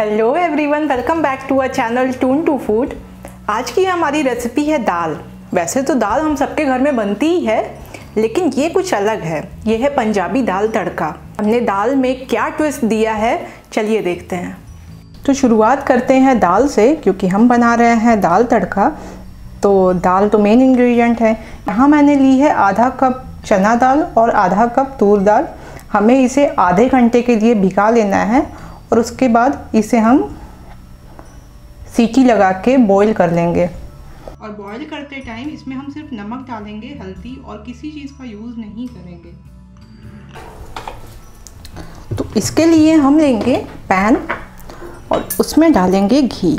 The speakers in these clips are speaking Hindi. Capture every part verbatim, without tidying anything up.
Hello everyone, welcome back to our channel twin to food. आज की हमारी रेसिपी है दाल। वैसे तो दाल हम सबके घर में बनती ही है, लेकिन ये कुछ अलग है। ये है पंजाबी दाल तड़का। हमने दाल में क्या ट्विस्ट दिया है, चलिए देखते हैं। तो शुरुआत करते हैं दाल से, क्योंकि हम बना रहे हैं दाल तड़का। तो दाल तो मेन इन्ग्रीडियंट है। यहाँ मैंने ली है आधा कप चना दाल और आधा कप तूर दाल। हमें इसे आधे घंटे के लिए भिगा लेना है और उसके बाद इसे हम सीटी लगा के बॉईल कर लेंगे। और बॉईल करते टाइम इसमें हम सिर्फ नमक डालेंगे, हल्दी और किसी चीज़ का यूज़ नहीं करेंगे। तो इसके लिए हम लेंगे पैन और उसमें डालेंगे घी,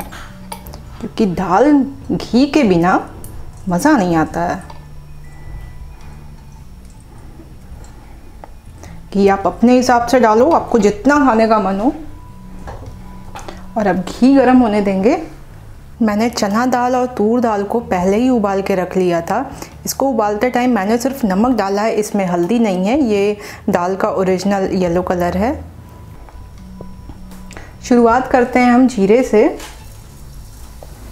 क्योंकि दाल घी के बिना मज़ा नहीं आता है। घी आप अपने हिसाब से डालो, आपको जितना खाने का मन हो। और अब घी गरम होने देंगे। मैंने चना दाल और तूर दाल को पहले ही उबाल के रख लिया था। इसको उबालते टाइम मैंने सिर्फ नमक डाला है, इसमें हल्दी नहीं है। ये दाल का ओरिजिनल येलो कलर है। शुरुआत करते हैं हम जीरे से,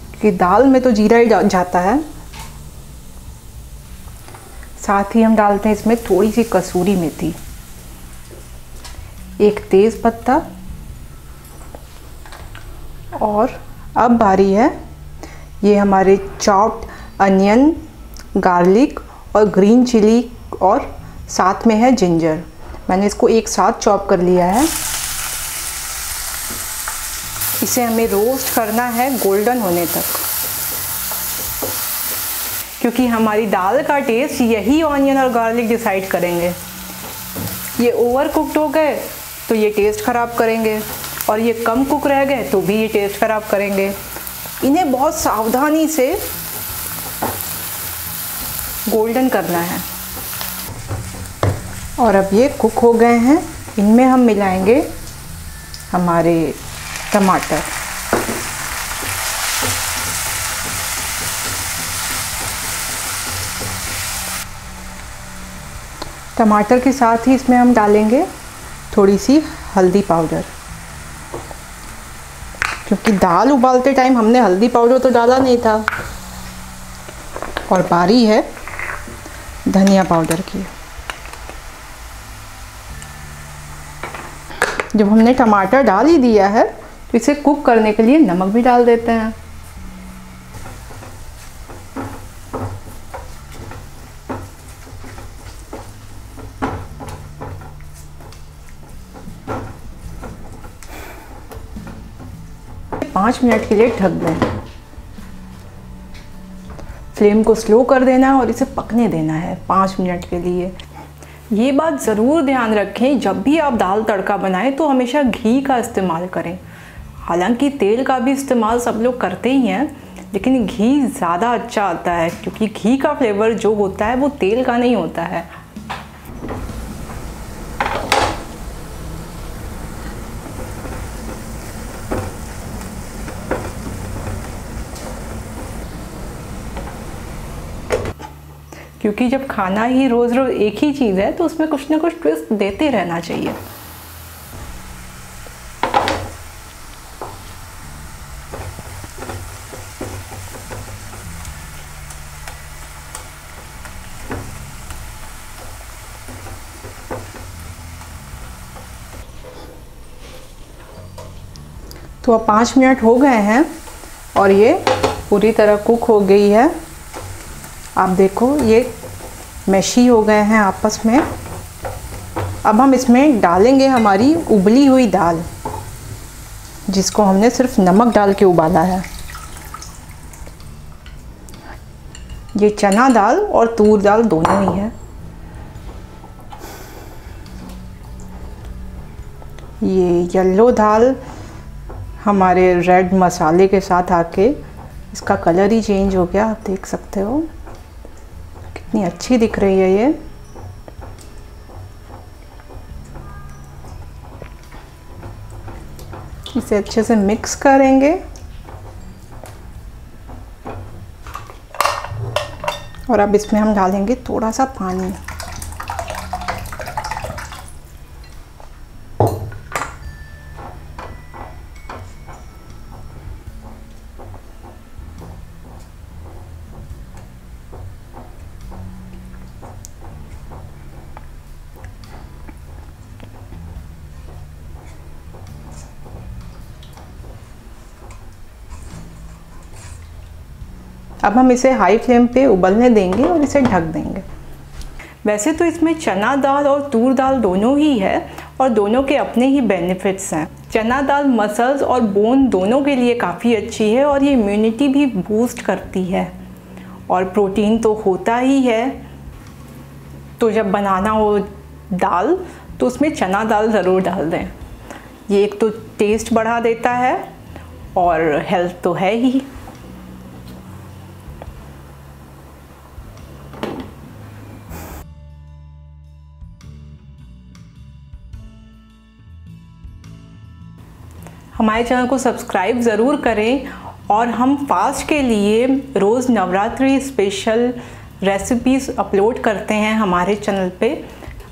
क्योंकि दाल में तो जीरा ही जाता है। साथ ही हम डालते हैं इसमें थोड़ी सी कसूरी मेथी, एक तेज़ पत्ता। और अब बारी है ये हमारे चॉप्ड अनियन, गार्लिक और ग्रीन चिली, और साथ में है जिंजर। मैंने इसको एक साथ चॉप कर लिया है। इसे हमें रोस्ट करना है गोल्डन होने तक, क्योंकि हमारी दाल का टेस्ट यही ऑनियन और गार्लिक डिसाइड करेंगे। ये ओवर कुकड हो गए तो ये टेस्ट ख़राब करेंगे, और ये कम कुक रह गए तो भी ये टेस्ट ख़राब करेंगे। इन्हें बहुत सावधानी से गोल्डन करना है। और अब ये कुक हो गए हैं। इनमें हम मिलाएंगे हमारे टमाटर। टमाटर के साथ ही इसमें हम डालेंगे थोड़ी सी हल्दी पाउडर, क्योंकि दाल उबालते टाइम हमने हल्दी पाउडर तो डाला नहीं था। और बारी है धनिया पाउडर की। जब हमने टमाटर डाल ही दिया है तो इसे कुक करने के लिए नमक भी डाल देते हैं। पाँच मिनट के लिए ढक दें। फ्लेम को स्लो कर देना है और इसे पकने देना है पाँच मिनट के लिए। ये बात ज़रूर ध्यान रखें, जब भी आप दाल तड़का बनाएं तो हमेशा घी का इस्तेमाल करें। हालांकि तेल का भी इस्तेमाल सब लोग करते ही हैं, लेकिन घी ज़्यादा अच्छा आता है, क्योंकि घी का फ्लेवर जो होता है वो तेल का नहीं होता है। क्योंकि जब खाना ही रोज़ रोज़ एक ही चीज़ है तो उसमें कुछ ना कुछ ट्विस्ट देते रहना चाहिए। तो अब पाँच मिनट हो गए हैं और ये पूरी तरह कुक हो गई है। आप देखो ये मैशी हो गए हैं आपस में। अब हम इसमें डालेंगे हमारी उबली हुई दाल, जिसको हमने सिर्फ नमक डाल के उबाला है। ये चना दाल और तूर दाल दोनों ही है। ये येलो दाल हमारे रेड मसाले के साथ आके इसका कलर ही चेंज हो गया। आप देख सकते हो इतनी अच्छी दिख रही है ये। इसे अच्छे से मिक्स करेंगे और अब इसमें हम डालेंगे थोड़ा सा पानी। अब हम इसे हाई फ्लेम पे उबलने देंगे और इसे ढक देंगे। वैसे तो इसमें चना दाल और तूर दाल दोनों ही है और दोनों के अपने ही बेनिफिट्स हैं। चना दाल मसल्स और बोन दोनों के लिए काफ़ी अच्छी है और ये इम्यूनिटी भी बूस्ट करती है और प्रोटीन तो होता ही है। तो जब बनाना हो दाल तो उसमें चना दाल ज़रूर डाल दें। ये एक तो टेस्ट बढ़ा देता है और हेल्थ तो है ही। हमारे चैनल को सब्सक्राइब ज़रूर करें और हम फास्ट के लिए रोज़ नवरात्रि स्पेशल रेसिपीज़ अपलोड करते हैं हमारे चैनल पे।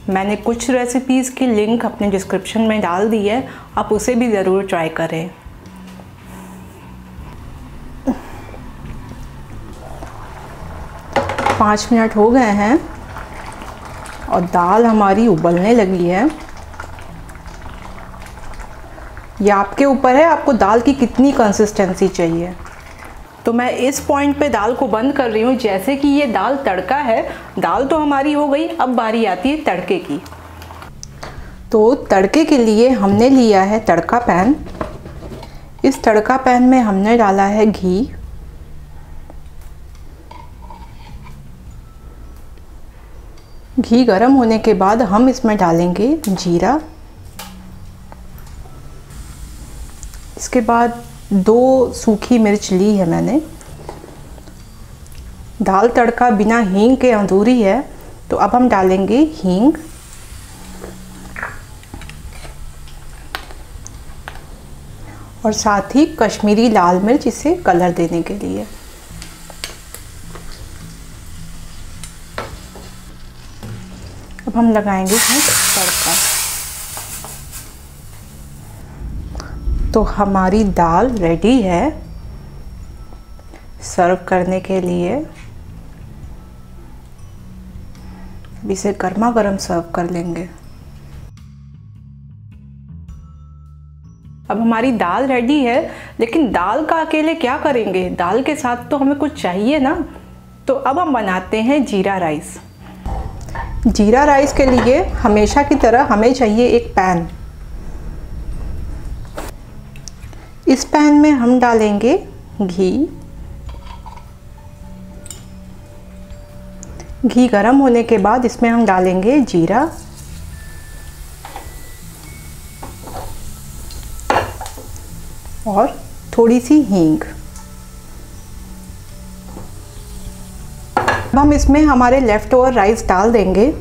मैंने कुछ रेसिपीज़ की लिंक अपने डिस्क्रिप्शन में डाल दी है, आप उसे भी ज़रूर ट्राई करें। पाँच मिनट हो गए हैं और दाल हमारी उबलने लगी है। ये आपके ऊपर है आपको दाल की कितनी कंसिस्टेंसी चाहिए। तो मैं इस पॉइंट पे दाल को बंद कर रही हूँ। जैसे कि ये दाल तड़का है, दाल तो हमारी हो गई, अब बारी आती है तड़के की। तो तड़के के लिए हमने लिया है तड़का पैन। इस तड़का पैन में हमने डाला है घी, घी गर्म होने के बाद हम इसमें डालेंगे जीरा। इसके बाद दो सूखी मिर्च ली है मैंने। दाल तड़का बिना हींग के अधूरी है, तो अब हम डालेंगे हींग। और साथ ही कश्मीरी लाल मिर्च, इसे कलर देने के लिए। अब हम लगाएंगे इसमें तड़का। तो हमारी दाल रेडी है सर्व करने के लिए। अब इसे गर्मा गर्म सर्व कर लेंगे। अब हमारी दाल रेडी है, लेकिन दाल का अकेले क्या करेंगे, दाल के साथ तो हमें कुछ चाहिए ना। तो अब हम बनाते हैं जीरा राइस। जीरा राइस के लिए हमेशा की तरह हमें चाहिए एक पैन। इस पैन में हम डालेंगे घी। घी गरम होने के बाद इसमें हम डालेंगे जीरा। और थोड़ी सी हींग। अब हम इसमें हमारे लेफ्ट ओवर राइस डाल देंगे।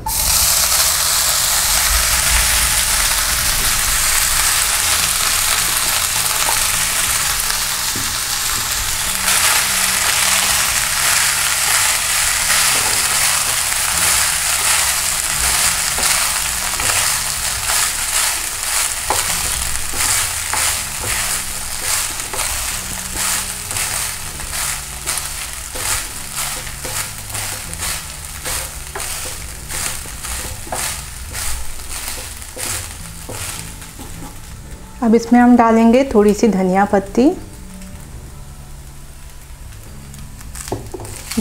अब इसमें हम डालेंगे थोड़ी सी धनिया पत्ती।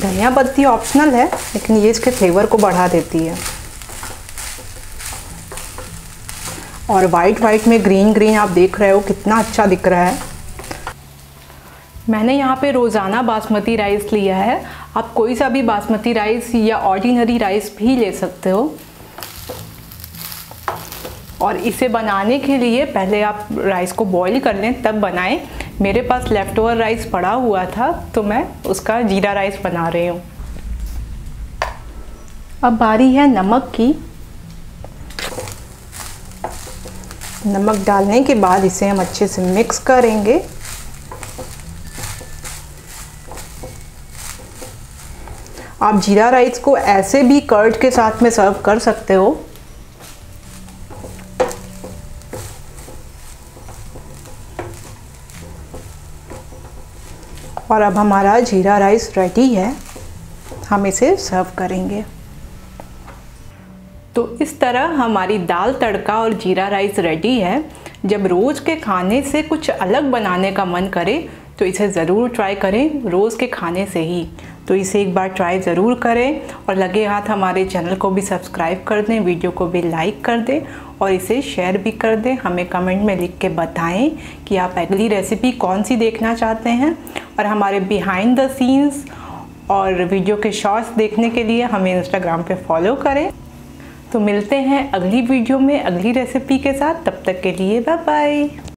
धनिया पत्ती ऑप्शनल है, लेकिन ये इसके फ्लेवर को बढ़ा देती है। और वाइट वाइट में ग्रीन ग्रीन आप देख रहे हो कितना अच्छा दिख रहा है। मैंने यहाँ पे रोज़ाना बासमती राइस लिया है, आप कोई सा भी बासमती राइस या ऑर्डिनरी राइस भी ले सकते हो। और इसे बनाने के लिए पहले आप राइस को बॉईल कर लें तब बनाएं। मेरे पास लेफ़्ट ओवर राइस पड़ा हुआ था तो मैं उसका जीरा राइस बना रही हूँ। अब बारी है नमक की। नमक डालने के बाद इसे हम अच्छे से मिक्स करेंगे। आप जीरा राइस को ऐसे भी कर्ड के साथ में सर्व कर सकते हो। और अब हमारा जीरा राइस रेडी है, हम इसे सर्व करेंगे। तो इस तरह हमारी दाल तड़का और जीरा राइस रेडी है। जब रोज़ के खाने से कुछ अलग बनाने का मन करे तो इसे ज़रूर ट्राई करें रोज़ के खाने से ही। तो इसे एक बार ट्राई ज़रूर करें और लगे हाथ हमारे चैनल को भी सब्सक्राइब कर दें, वीडियो को भी लाइक कर दें और इसे शेयर भी कर दें। हमें कमेंट में लिख के बताएं कि आप अगली रेसिपी कौन सी देखना चाहते हैं। और हमारे बिहाइंड द सीन्स और वीडियो के शॉर्ट्स देखने के लिए हमें इंस्टाग्राम पे फॉलो करें। तो मिलते हैं अगली वीडियो में अगली रेसिपी के साथ, तब तक के लिए बाय बाय।